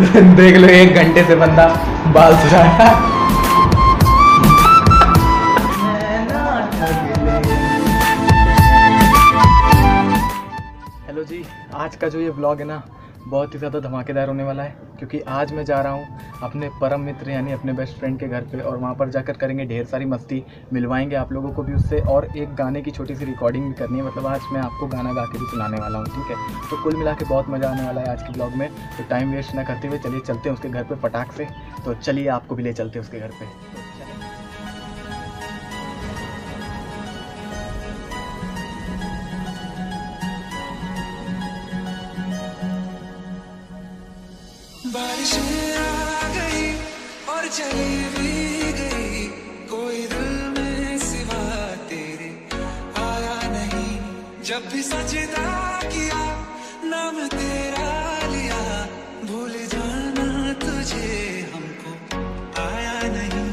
देख लो 1 घंटे से बंदा बाल सुझा रहा है। हेलो जी, आज का जो ये ब्लॉग है ना बहुत ही ज़्यादा धमाकेदार होने वाला है, क्योंकि आज मैं जा रहा हूँ अपने परम मित्र यानी अपने बेस्ट फ्रेंड के घर पे और वहाँ पर जाकर करेंगे ढेर सारी मस्ती, मिलवाएंगे आप लोगों को भी उससे, और एक गाने की छोटी सी रिकॉर्डिंग भी करनी है। मतलब आज मैं आपको गाना गा के भी सुनाने वाला हूँ, ठीक है। तो कुल मिला के बहुत मज़ा आने वाला है आज के ब्लॉग में। तो टाइम वेस्ट ना करते हुए चलिए चलते हैं उसके घर पर फटाक से। तो चलिए आपको भी ले चलते हैं उसके घर पर। बारिशें आ गई और चली भी गई, कोई दिल में सिवा तेरे आया नहीं। जब भी सजदा किया नाम तेरा लिया, भूल जाना तुझे हमको आया नहीं।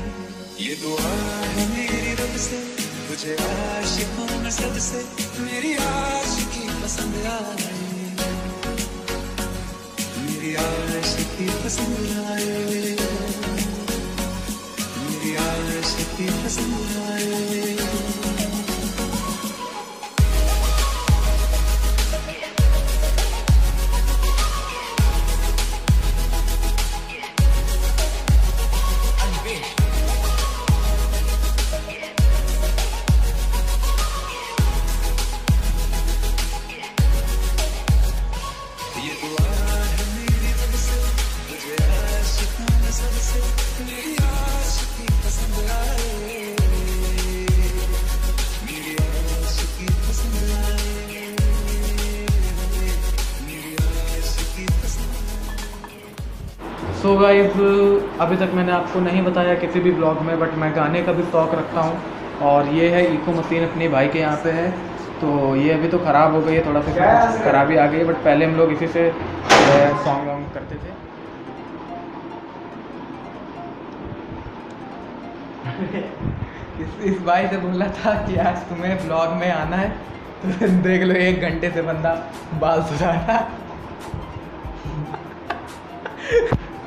ये दुआ है मेरी रब से तुझे आशिकों में सबसे, मेरी आशिकी पसंद आ गई, मेरी आशिकी पसंद आए, मेरी आशिकी पसंद आए। सो गाइस, अभी तक मैंने आपको नहीं बताया किसी भी ब्लॉग में, बट मैं गाने का भी शौक रखता हूँ। और ये है इको मशीन, अपने भाई के यहाँ पे है। तो ये अभी तो ख़राब हो गई है, थोड़ा सा खराबी आ गई है, बट पहले हम लोग इसी से सॉन्ग वॉन्ग करते थे। इस भाई से बोला था कि आज तुम्हें ब्लॉग में आना है, तो देख लो 1 घंटे से बंदा बाल सुझा रहा।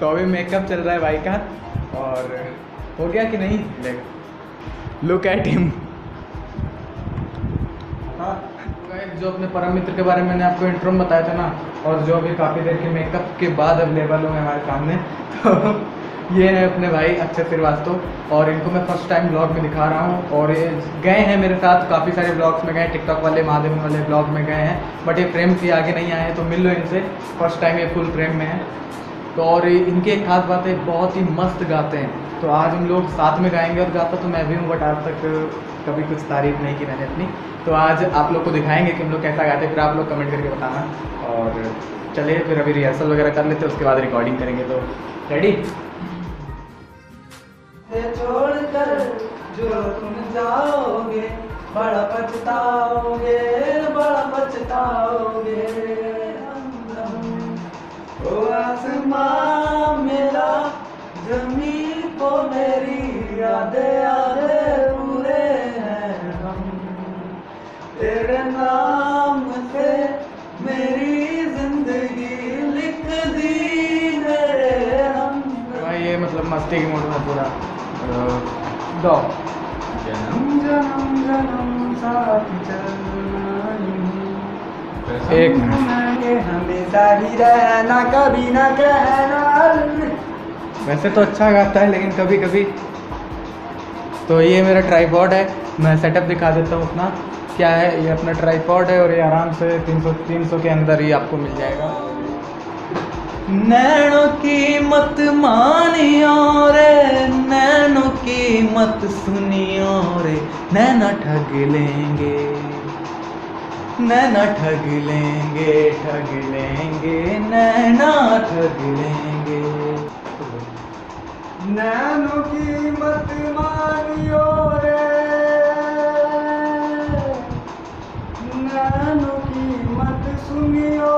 तो अभी मेकअप चल रहा है भाई का, और हो गया कि नहीं लुक एट हिम। हाँ, जो अपने परम मित्र के बारे में मैंने आपको इंट्रो में बताया था ना, और जो अभी काफ़ी देर के मेकअप के बाद अवेलेबल हुए हमारे सामने, तो ये है अपने भाई अक्षत श्रीवास्तव। और इनको मैं फर्स्ट टाइम ब्लॉग में दिखा रहा हूँ, और ये गए हैं मेरे साथ काफ़ी सारे ब्लॉग्स में, गए टिकटॉक वाले, महादेवन वाले ब्लॉग में गए हैं, बट ये फ्रेम से आगे नहीं आए। तो मिल लो इनसे, फर्स्ट टाइम ये फुल फ्रेम में है। तो और इनकी एक खास बात है, बहुत ही मस्त गाते हैं। तो आज हम लोग साथ में गाएंगे, और गाता तो मैं भी हूँ बट आज तक कभी कुछ तारीफ नहीं की मैंने अपनी। तो आज आप लोग को दिखाएंगे कि हम लोग कैसा गाते हैं, फिर आप लोग कमेंट करके बताना। और चलिए फिर अभी रिहर्सल वगैरह कर लेते हैं, उसके बाद रिकॉर्डिंग करेंगे। तो रेडी आसमां मेरा, जमीन को मेरी यादें यादें पूरे हैं हम, तेरे नाम से मेरी जिंदगी लिख दी है हम। भाई ये मतलब मस्ती के मूड में पूरा दो जन्म जन्म जन्म साथ चलना, एक मिनट हमेशा ही रहना, कभी ना कहना। वैसे तो अच्छा गाता है लेकिन कभी कभी। तो ये मेरा ट्राइपॉड है, मैं सेटअप दिखा देता हूँ अपना, क्या है ये अपना ट्राइपॉड है, और ये आराम से 300 के अंदर ही आपको मिल जाएगा। नैनो की मत मानियो रे, नैनो की मत सुनियो रे, नैना ठग लेंगे, नैना ठग लेंगे, ठग लेंगे, नैना ठग लेंगे। नैनो की मत मानियो रे, नैनो की मत सुनियो,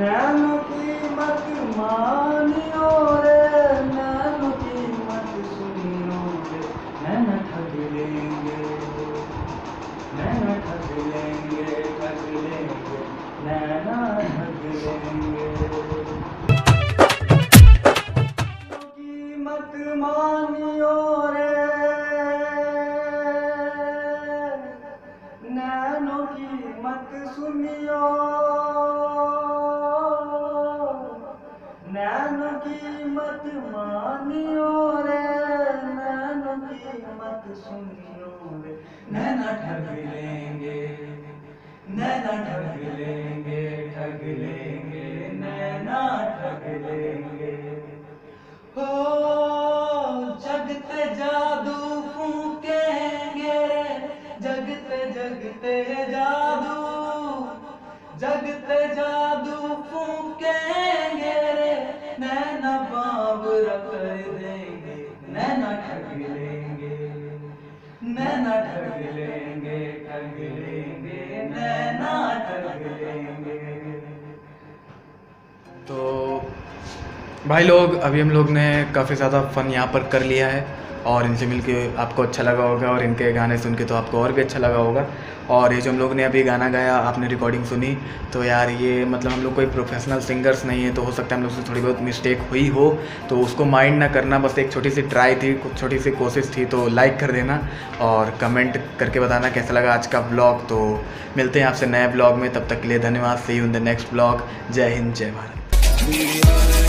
नैनो की मत मानियो रे, नैनो की मत सुनियो रे, नैना ठग लेंगे, नैना ठग लेंगे, ठग लेंगे, नैना। बात सुन लो रे, नैना ठग लेंगे, नैना ठग लेंगे, ठग लेंगे, नैना ठग लेंगे। हो जगते जादू फूकेंगे, जगते जगते जादू, जगते जादू फूकेंगे रे, नैना बावरा कर देंगे, नैना ठग लेंगे, नैना ठग लेंगे, ठग लेंगे, नैना ठग लेंगे। तो भाई लोग, अभी हम लोग ने काफ़ी ज़्यादा फन यहाँ पर कर लिया है और इनसे मिलके आपको अच्छा लगा होगा और इनके गाने सुन के तो आपको और भी अच्छा लगा होगा। और ये जो हम लोग ने अभी गाना गाया, आपने रिकॉर्डिंग सुनी, तो यार ये मतलब हम लोग कोई प्रोफेशनल सिंगर्स नहीं है, तो हो सकता है हम लोग से थोड़ी बहुत मिस्टेक हुई हो, तो उसको माइंड ना करना, बस एक छोटी सी ट्राई थी, छोटी सी कोशिश थी। तो लाइक कर देना और कमेंट करके बताना कैसा लगा आज का ब्लॉग। तो मिलते हैं आपसे नए ब्लॉग में, तब तक के लिए धन्यवाद। See you in the next blog. जय हिंद, जय भारत।